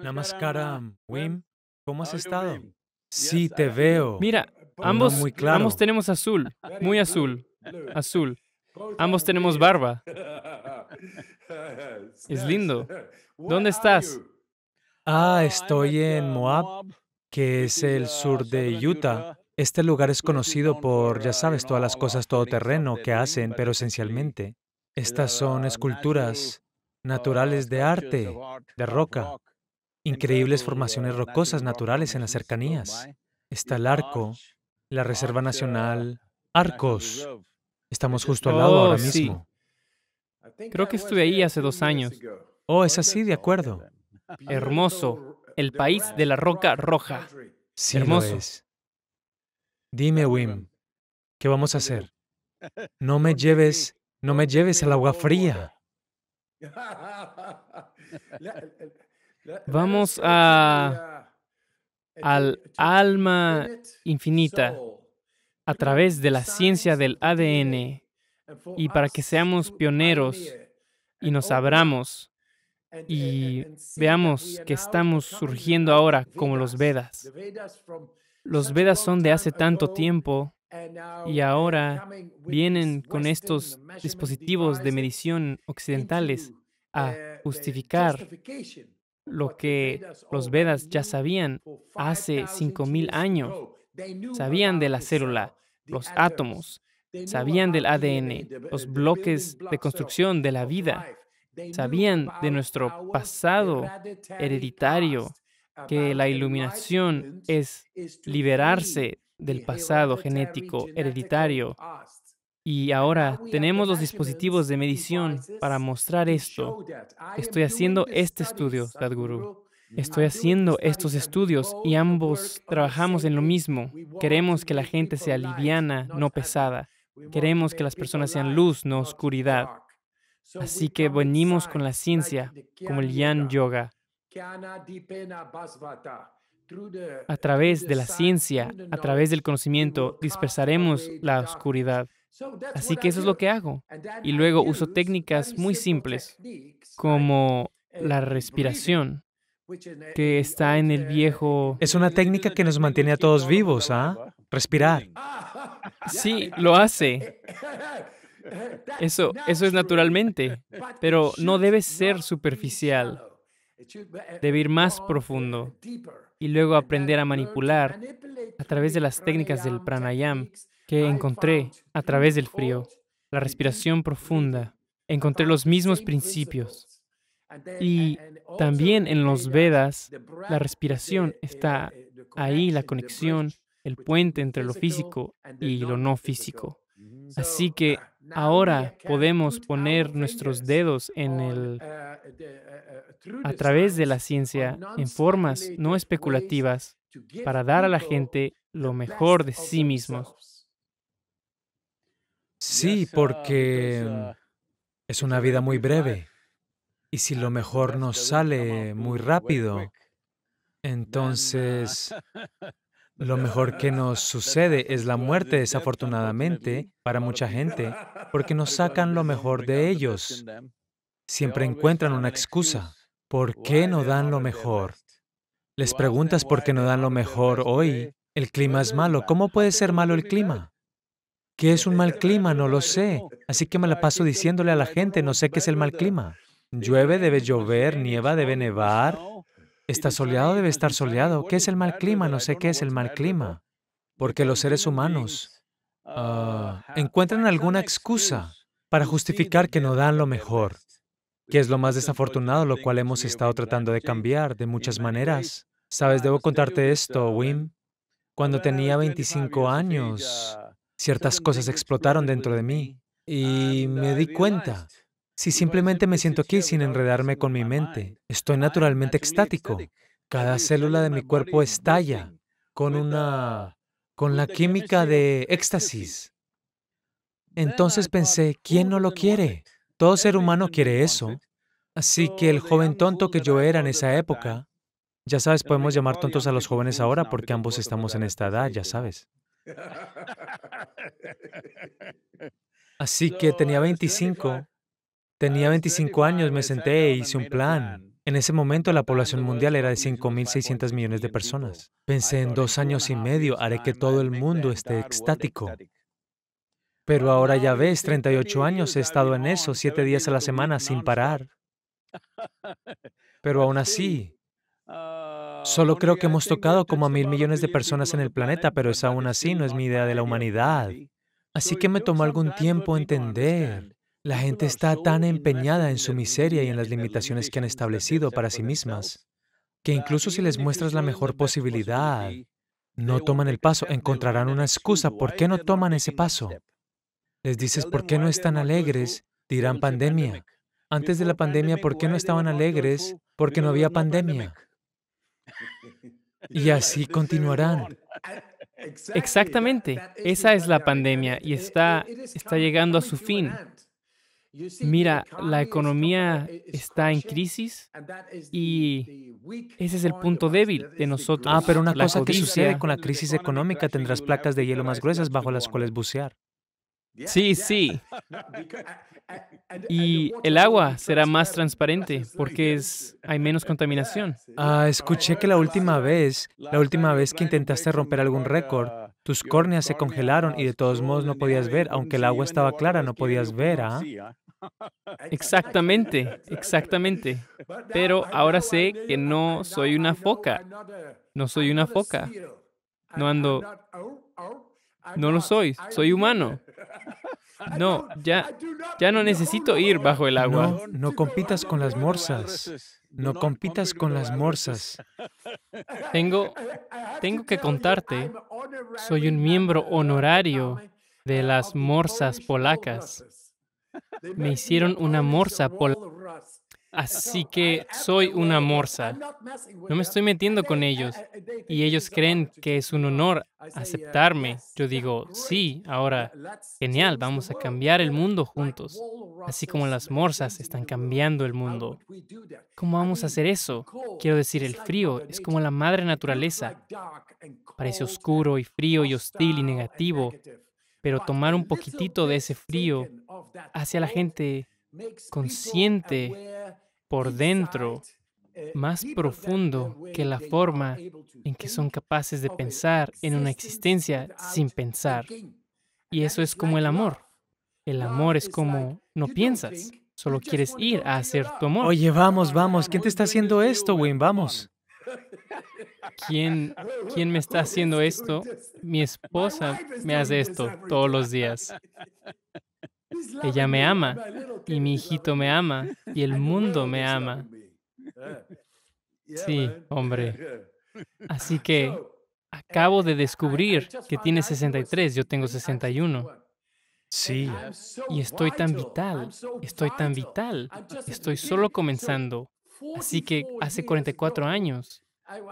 Namaskaram. Wim, ¿cómo has estado? Sí, te veo. Mira, ambos, muy claro. Ambos tenemos azul, muy azul, azul. Ambos tenemos barba. Es lindo. ¿Dónde estás? Ah, estoy en Moab, que es el sur de Utah. Este lugar es conocido por, ya sabes, todas las cosas todoterreno que hacen, pero esencialmente, estas son esculturas naturales de arte, de roca. Increíbles formaciones rocosas naturales en las cercanías. Está el arco, la Reserva Nacional, Arcos. Estamos justo al lado ahora mismo. Sí. Creo que estuve ahí hace 2 años. Oh, es así, de acuerdo. Hermoso. El país de la roca roja. Sí, hermoso. Lo es. Dime, Wim, ¿qué vamos a hacer? No me lleves al agua fría. Vamos al alma infinita a través de la ciencia del ADN y para que seamos pioneros y nos abramos y veamos que estamos surgiendo ahora como los Vedas. Los Vedas son de hace tanto tiempo y ahora vienen con estos dispositivos de medición occidentales a justificar lo que los Vedas ya sabían hace 5.000 años. Sabían de la célula, los átomos, sabían del ADN, los bloques de construcción de la vida, sabían de nuestro pasado hereditario, que la iluminación es liberarse del pasado genético hereditario. Y ahora tenemos los dispositivos de medición para mostrar esto. Estoy haciendo este estudio, Sadhguru. Estoy haciendo estos estudios y ambos trabajamos en lo mismo. Queremos que la gente sea liviana, no pesada. Queremos que las personas sean luz, no oscuridad. Así que venimos con la ciencia, como el Jnana Yoga. A través de la ciencia, a través del conocimiento, dispersaremos la oscuridad. Así que eso es lo que hago. Y luego uso técnicas muy simples, como la respiración, que está en el viejo... Es una técnica que nos mantiene a todos vivos, ¿ah? Respirar. Sí, lo hace. Eso es naturalmente, pero no debe ser superficial. Debe ir más profundo y luego aprender a manipular a través de las técnicas del pranayama, que encontré a través del frío, la respiración profunda. Encontré los mismos principios. Y también en los Vedas, la respiración está ahí, la conexión, el puente entre lo físico y lo no físico. Así que ahora podemos poner nuestros dedos a través de la ciencia en formas no especulativas para dar a la gente lo mejor de sí mismos. Sí, porque es una vida muy breve. Y si lo mejor nos sale muy rápido, entonces lo mejor que nos sucede es la muerte, desafortunadamente, para mucha gente, porque nos sacan lo mejor de ellos. Siempre encuentran una excusa. ¿Por qué no dan lo mejor? Les preguntas por qué no dan lo mejor hoy. El clima es malo. ¿Cómo puede ser malo el clima? ¿Qué es un mal clima? No lo sé. Así que me la paso diciéndole a la gente, no sé qué es el mal clima. Llueve, debe llover, nieva, debe nevar. Está soleado, debe estar soleado. ¿Qué es el mal clima? No sé qué es el mal clima. Porque los seres humanos encuentran alguna excusa para justificar que no dan lo mejor, que es lo más desafortunado, lo cual hemos estado tratando de cambiar de muchas maneras. ¿Sabes? Debo contarte esto, Wim. Cuando tenía 25 años... Ciertas cosas explotaron dentro de mí y me di cuenta. Si simplemente me siento aquí sin enredarme con mi mente, estoy naturalmente extático. Cada célula de mi cuerpo estalla con la química de éxtasis. Entonces pensé, ¿quién no lo quiere? Todo ser humano quiere eso. Así que el joven tonto que yo era en esa época, ya sabes, podemos llamar tontos a los jóvenes ahora porque ambos estamos en esta edad, ya sabes. Así que tenía 25 años, me senté e hice un plan. En ese momento, la población mundial era de 5.600 millones de personas. Pensé, en 2 años y medio haré que todo el mundo esté extático. Pero ahora ya ves, 38 años he estado en eso, 7 días a la semana, sin parar. Pero aún así, solo creo que hemos tocado como a 1.000 millones de personas en el planeta, pero es aún así, no es mi idea de la humanidad. Así que me tomó algún tiempo entender. La gente está tan empeñada en su miseria y en las limitaciones que han establecido para sí mismas, que incluso si les muestras la mejor posibilidad, no toman el paso, encontrarán una excusa. ¿Por qué no toman ese paso? Les dices, ¿por qué no están alegres? Dirán, pandemia. Antes de la pandemia, ¿por qué no estaban alegres? Porque no había pandemia. Y así continuarán. Exactamente. Esa es la pandemia y está llegando a su fin. Mira, la economía está en crisis y ese es el punto débil de nosotros. Ah, pero una cosa que sucede con la crisis económica, tendrás placas de hielo más gruesas bajo las cuales bucear. Sí, sí. Y el agua será más transparente porque hay menos contaminación. Ah, escuché que la última vez que intentaste romper algún récord, tus córneas se congelaron y de todos modos no podías ver, aunque el agua estaba clara, no podías ver, ¿ah? Exactamente, exactamente. Pero ahora sé que no soy una foca. No soy una foca. No ando... No lo soy, soy humano. No, ya no necesito ir bajo el agua. No compitas con las morsas. No compitas con las morsas. Tengo que contarte, soy un miembro honorario de las morsas polacas. Me hicieron una morsa polaca. Así que soy una morsa. No me estoy metiendo con ellos. Y ellos creen que es un honor aceptarme. Yo digo, sí, ahora, genial, vamos a cambiar el mundo juntos. Así como las morsas están cambiando el mundo. ¿Cómo vamos a hacer eso? Quiero decir, el frío es como la madre naturaleza. Parece oscuro y frío y hostil y negativo. Pero tomar un poquitito de ese frío hacia la gente consciente por dentro, más profundo que la forma en que son capaces de pensar en una existencia sin pensar. Y eso es como el amor. El amor es como no piensas, solo quieres ir a hacer tu amor. Oye, vamos, vamos. ¿Quién te está haciendo esto, Wim? Vamos. ¿Quién me está haciendo esto? Mi esposa me hace esto todos los días. Ella me ama, y mi hijito me ama, y el mundo me ama. Sí, hombre. Así que acabo de descubrir que tiene 63, yo tengo 61. Sí. Y estoy tan vital, estoy tan vital. Estoy solo comenzando. Así que hace 44 años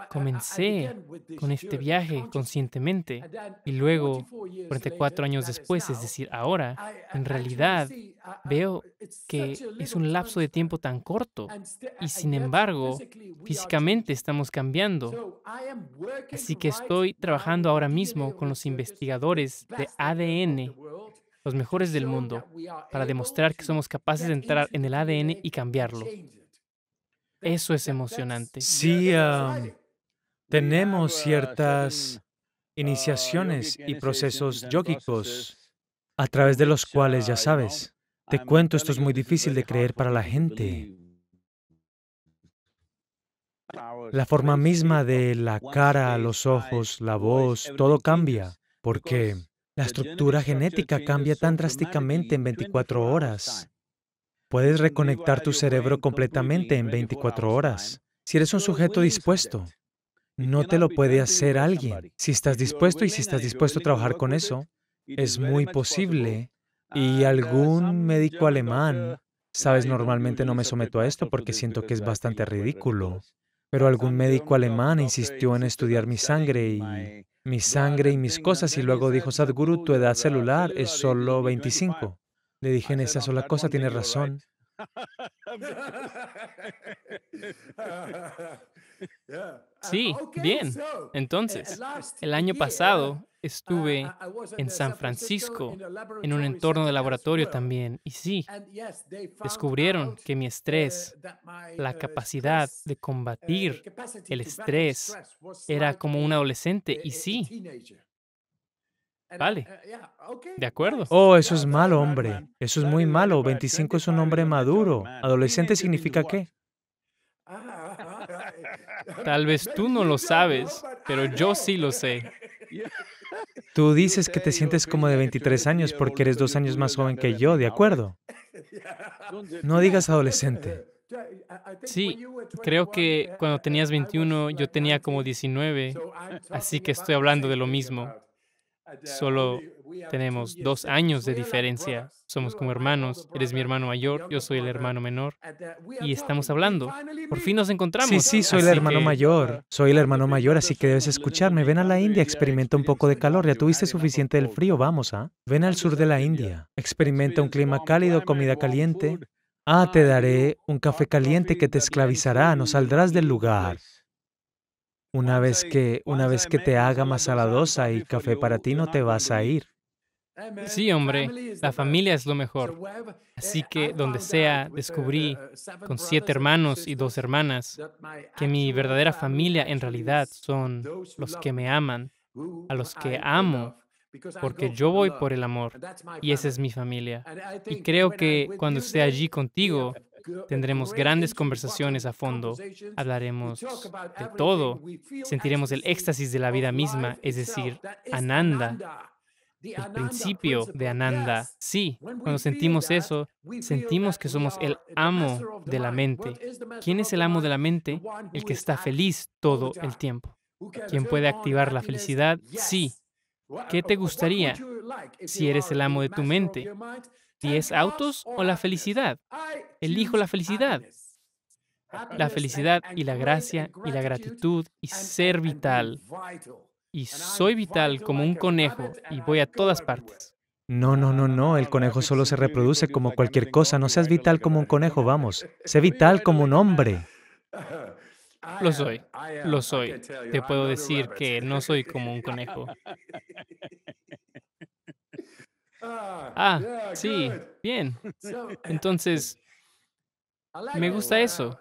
comencé con este viaje conscientemente y luego, 44 años después, es decir, ahora, en realidad, veo que es un lapso de tiempo tan corto y, sin embargo, físicamente estamos cambiando. Así que estoy trabajando ahora mismo con los investigadores de ADN, los mejores del mundo, para demostrar que somos capaces de entrar en el ADN y cambiarlo. Eso es emocionante. Sí, tenemos ciertas iniciaciones y procesos yógicos a través de los cuales, ya sabes, te cuento, esto es muy difícil de creer para la gente. La forma misma de la cara, los ojos, la voz, todo cambia, porque la estructura genética cambia tan drásticamente en 24 horas. Puedes reconectar tu cerebro completamente en 24 horas. Si eres un sujeto dispuesto, no te lo puede hacer alguien. Si estás dispuesto y si estás dispuesto a trabajar con eso, es muy posible. Y algún médico alemán, sabes, normalmente no me someto a esto porque siento que es bastante ridículo, pero algún médico alemán insistió en estudiar mi sangre y mis cosas y luego dijo, Sadhguru, tu edad celular es solo 25. Le dije, en esa sola cosa tienes razón. Sí, bien. Entonces, el año pasado, Estuve en San Francisco, en un entorno de laboratorio también, y sí, descubrieron que mi estrés, la capacidad de combatir el estrés, era como un adolescente, y sí. Vale, de acuerdo. Oh, eso es malo, hombre. Eso es muy malo. 25 es un hombre maduro. ¿Adolescente significa qué? Tal vez tú no lo sabes, pero yo sí lo sé. Tú dices que te sientes como de 23 años porque eres 2 años más joven que yo, ¿de acuerdo? No digas adolescente. Sí, creo que cuando tenías 21, yo tenía como 19, así que estoy hablando de lo mismo. Solo tenemos 2 años de diferencia. Somos como hermanos. Eres mi hermano mayor, yo soy el hermano menor. Y estamos hablando. Por fin nos encontramos. Sí, sí, soy el hermano mayor. Soy el hermano mayor, así que debes escucharme. Ven a la India, experimenta un poco de calor. Ya tuviste suficiente del frío, vamos, ¿ah? Ven al sur de la India. Experimenta un clima cálido, comida caliente. Ah, te daré un café caliente que te esclavizará. No saldrás del lugar. Una vez que te haga masala dosa y café para ti, no te vas a ir. Sí, hombre, la familia es lo mejor. Así que, donde sea, descubrí, con 7 hermanos y 2 hermanas, que mi verdadera familia en realidad son los que me aman, a los que amo, porque yo voy por el amor, y esa es mi familia. Y creo que cuando esté allí contigo, tendremos grandes conversaciones a fondo, hablaremos de todo, sentiremos el éxtasis de la vida misma, es decir, Ananda, el principio de Ananda. Sí, cuando sentimos eso, sentimos que somos el amo de la mente. ¿Quién es el amo de la mente? El que está feliz todo el tiempo. ¿Quién puede activar la felicidad? Sí. ¿Qué te gustaría si eres el amo de tu mente? 10 autos o la felicidad. Elijo la felicidad. La felicidad y la gracia y la gratitud y ser vital. Y soy vital como un conejo y voy a todas partes. No, no, no, no. El conejo solo se reproduce como cualquier cosa. No seas vital como un conejo, vamos. Sé vital como un hombre. Lo soy. Lo soy. Te puedo decir que no soy como un conejo. Ah, sí, bien. Entonces, me gusta eso.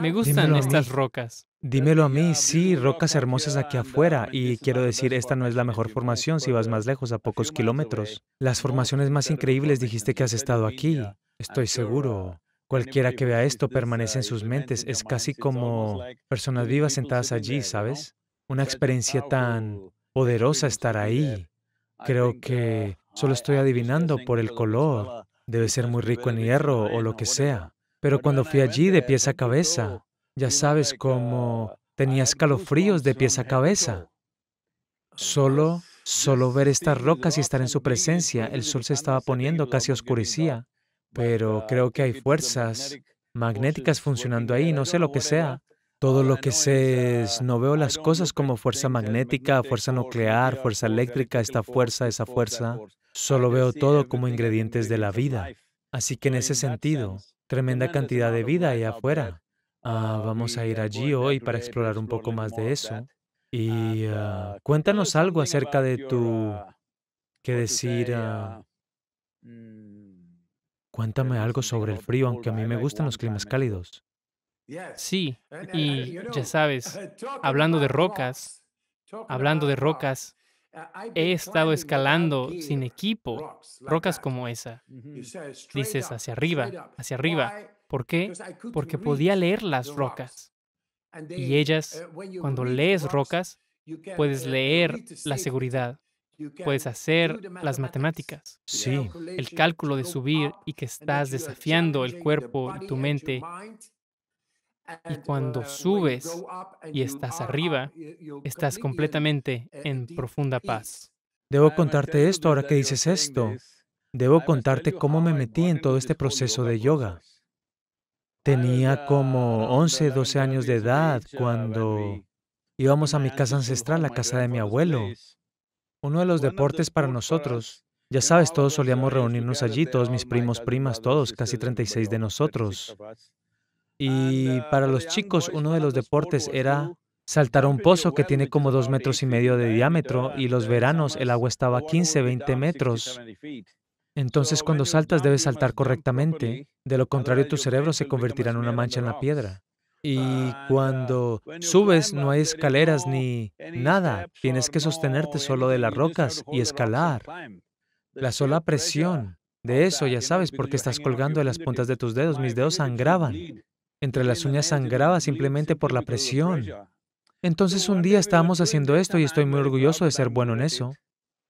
Me gustan estas rocas. Dímelo a mí, sí, rocas hermosas aquí afuera. Y quiero decir, esta no es la mejor formación si vas más lejos, a pocos kilómetros. Las formaciones más increíbles dijiste que has estado aquí. Estoy seguro. Cualquiera que vea esto permanece en sus mentes. Es casi como personas vivas sentadas allí, ¿sabes? Una experiencia tan poderosa estar ahí. Creo que solo estoy adivinando por el color. Debe ser muy rico en hierro o lo que sea. Pero cuando fui allí de pies a cabeza, ya sabes cómo tenía escalofríos de pies a cabeza. Solo ver estas rocas y estar en su presencia. El sol se estaba poniendo, casi oscurecía. Pero creo que hay fuerzas magnéticas funcionando ahí, no sé lo que sea. Todo lo que sé es, no veo las cosas como fuerza magnética, fuerza nuclear, fuerza eléctrica, esta fuerza, esa fuerza. Solo veo todo como ingredientes de la vida. Así que en ese sentido, tremenda cantidad de vida ahí afuera. Vamos a ir allí hoy para explorar un poco más de eso. Y cuéntanos algo acerca de tu... ¿Qué decir? Cuéntame algo sobre el frío, aunque a mí me gustan los climas cálidos. Sí, y ya sabes, hablando de rocas, he estado escalando sin equipo, rocas como esa. Dices hacia arriba. ¿Por qué? Porque podía leer las rocas. Y ellas, cuando lees rocas, puedes leer la seguridad. Puedes hacer las matemáticas. Sí. El cálculo de subir y que estás desafiando el cuerpo y tu mente. Y cuando subes y estás arriba, estás completamente en profunda paz. Debo contarte esto ahora que dices esto. Debo contarte cómo me metí en todo este proceso de yoga. Tenía como 11, 12 años de edad cuando íbamos a mi casa ancestral, la casa de mi abuelo. Uno de los deportes para nosotros, ya sabes, todos solíamos reunirnos allí, todos mis primos, primas, todos, casi 36 de nosotros. Y para los chicos, uno de los deportes era Saltar a un pozo que tiene como 2,5 metros de diámetro y los veranos el agua estaba a 15, 20 metros. Entonces, cuando saltas, debes saltar correctamente. De lo contrario, tu cerebro se convertirá en una mancha en la piedra. Y cuando subes, no hay escaleras ni nada. Tienes que sostenerte solo de las rocas y escalar. La sola presión de eso, ya sabes, porque estás colgando de las puntas de tus dedos. Mis dedos sangraban. Entre las uñas sangraba simplemente por la presión. Entonces, un día estábamos haciendo esto y estoy muy orgulloso de ser bueno en eso.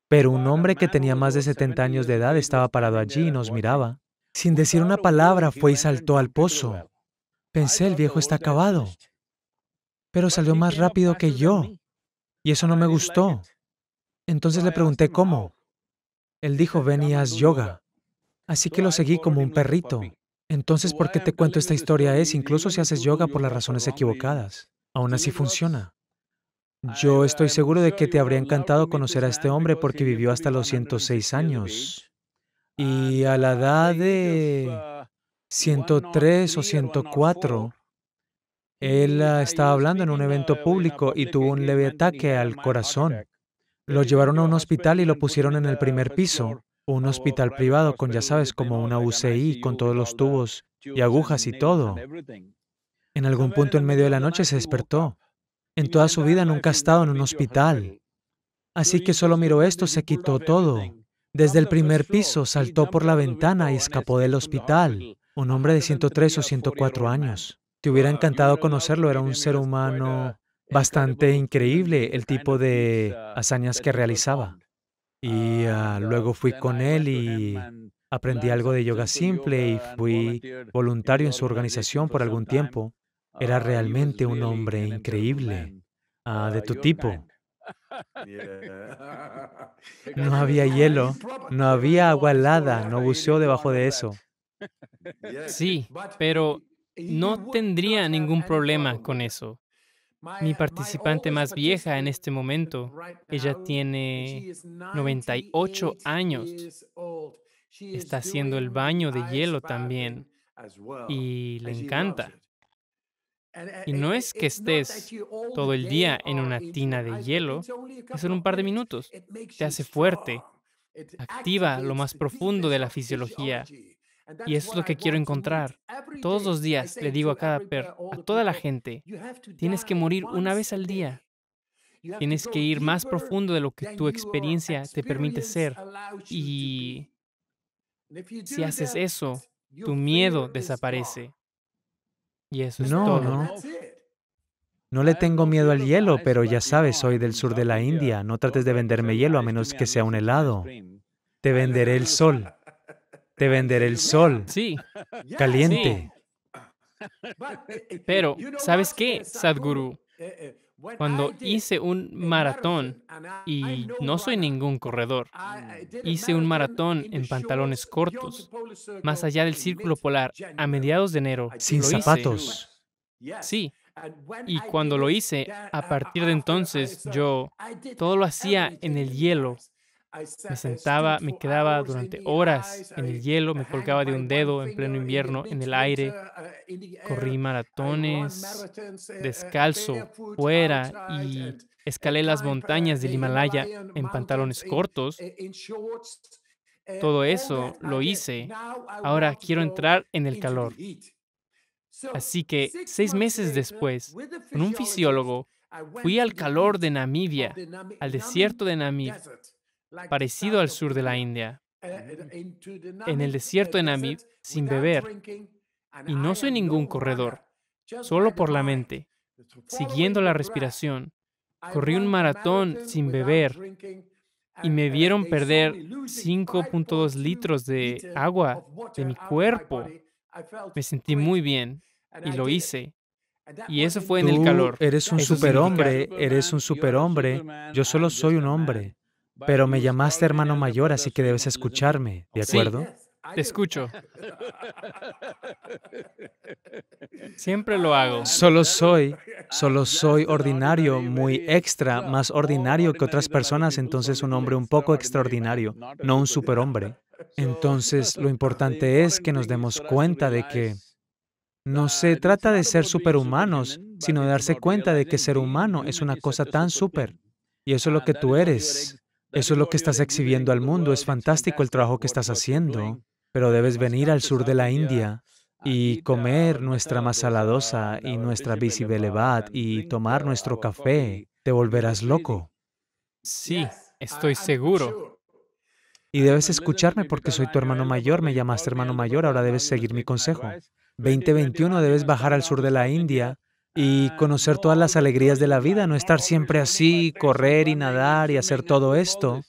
Pero un hombre que tenía más de 70 años de edad estaba parado allí y nos miraba. Sin decir una palabra, fue y saltó al pozo. Pensé, el viejo está acabado. Pero salió más rápido que yo. Y eso no me gustó. Entonces le pregunté cómo. Él dijo, ven y haz yoga. Así que lo seguí como un perrito. Entonces, ¿por qué te cuento esta historia? Es, incluso si haces yoga por las razones equivocadas, aún así funciona. Yo estoy seguro de que te habría encantado conocer a este hombre porque vivió hasta los 106 años. Y a la edad de 103 o 104, él estaba hablando en un evento público y tuvo un leve ataque al corazón. Lo llevaron a un hospital y lo pusieron en el primer piso, un hospital privado con, ya sabes, como una UCI, con todos los tubos y agujas y todo. En algún punto en medio de la noche se despertó. En toda su vida nunca ha estado en un hospital. Así que solo miró esto, se quitó todo. Desde el primer piso, saltó por la ventana y escapó del hospital. Un hombre de 103 o 104 años. Te hubiera encantado conocerlo, era un ser humano bastante increíble, el tipo de hazañas que realizaba. Y luego fui con él y aprendí algo de yoga simple y fui voluntario en su organización por algún tiempo. Era realmente un hombre increíble, de tu tipo. No había hielo, no había agua helada, no buceó debajo de eso. Sí, pero no tendría ningún problema con eso. Mi participante más vieja en este momento, ella tiene 98 años. Está haciendo el baño de hielo también y le encanta. Y no es que estés todo el día en una tina de hielo, es en un par de minutos. Te hace fuerte, activa lo más profundo de la fisiología. Y eso es lo que quiero encontrar. Todos los días le digo a toda la gente, tienes que morir una vez al día. Tienes que ir más profundo de lo que tu experiencia te permite ser. Y si haces eso, tu miedo desaparece. Y eso es todo. No le tengo miedo al hielo, pero ya sabes, soy del sur de la India. No trates de venderme hielo a menos que sea un helado. Te venderé el sol. Te venderé el sol. Sí. Caliente. Sí. Pero, ¿sabes qué, Sadhguru? Cuando hice un maratón, y no soy ningún corredor, hice un maratón en pantalones cortos, más allá del círculo polar, a mediados de enero. Sin zapatos. Sí. Y cuando lo hice, a partir de entonces, yo todo lo hacía en el hielo. Me sentaba, me quedaba durante horas en el hielo, me colgaba de un dedo en pleno invierno, en el aire. Corrí maratones, descalzo, fuera, y escalé las montañas del Himalaya en pantalones cortos. Todo eso lo hice. Ahora quiero entrar en el calor. Así que 6 meses después, con un fisiólogo, fui al calor de Namibia, al desierto de Namib. Parecido al sur de la India, en el desierto de Namib, sin beber. Y no soy ningún corredor, solo por la mente, siguiendo la respiración. Corrí un maratón sin beber y me vieron perder 5.2 litros de agua de mi cuerpo. Me sentí muy bien y lo hice. Y eso fue en el calor. Tú eres un superhombre, eres un superhombre. Yo solo soy un hombre. Pero me llamaste hermano mayor, así que debes escucharme, ¿de acuerdo? Sí, te escucho. Siempre lo hago. Solo soy ordinario, muy extra, más ordinario que otras personas, entonces un hombre un poco extraordinario, no un superhombre. Entonces, lo importante es que nos demos cuenta de que no se trata de ser superhumanos, sino de darse cuenta de que ser humano es una cosa tan súper. Y eso es lo que tú eres. Eso es lo que estás exhibiendo al mundo. Es fantástico el trabajo que estás haciendo, pero debes venir al sur de la India y comer nuestra masala dosa y nuestra bisibelebad y tomar nuestro café. Te volverás loco. Sí, estoy seguro. Y debes escucharme porque soy tu hermano mayor, me llamaste hermano mayor, ahora debes seguir mi consejo. 2021 debes bajar al sur de la India y conocer todas las alegrías de la vida, no estar siempre así, correr y nadar y hacer todo esto.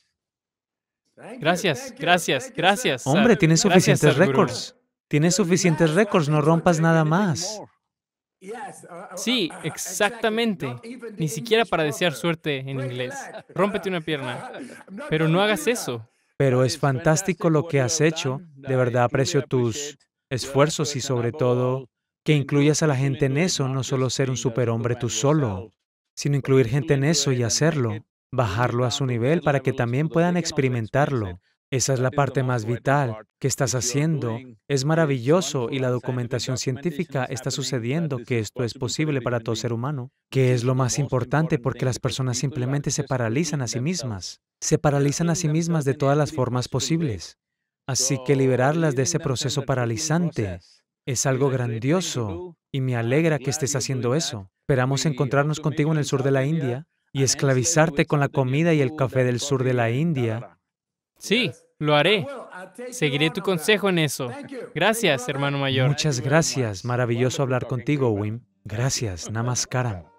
Gracias, gracias, gracias. Hombre, tienes suficientes récords. Tienes suficientes récords, no rompas nada más. Sí, exactamente. Ni siquiera para desear suerte en inglés. Rómpete una pierna. Pero no hagas eso. Pero es fantástico lo que has hecho. De verdad aprecio tus esfuerzos y sobre todo que incluyas a la gente en eso, no solo ser un superhombre tú solo, sino incluir gente en eso y hacerlo, bajarlo a su nivel para que también puedan experimentarlo. Esa es la parte más vital que estás haciendo. Es maravilloso y la documentación científica está sucediendo que esto es posible para todo ser humano, que es lo más importante porque las personas simplemente se paralizan a sí mismas. Se paralizan a sí mismas de todas las formas posibles. Así que liberarlas de ese proceso paralizante es algo grandioso y me alegra que estés haciendo eso. Esperamos encontrarnos contigo en el sur de la India y esclavizarte con la comida y el café del sur de la India. Sí, lo haré. Seguiré tu consejo en eso. Gracias, hermano mayor. Muchas gracias. Maravilloso hablar contigo, Wim. Gracias. Namaskaram.